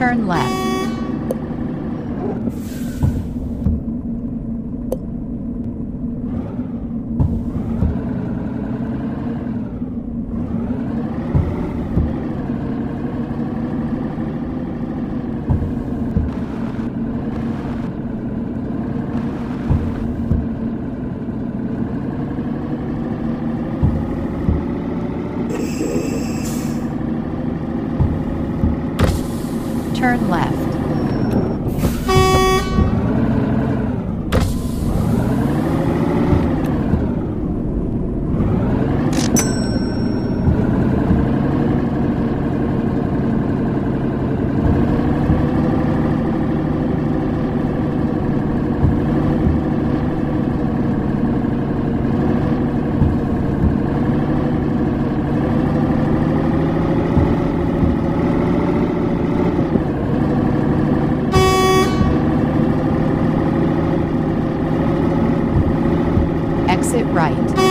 turn left. Turn left. Exit right.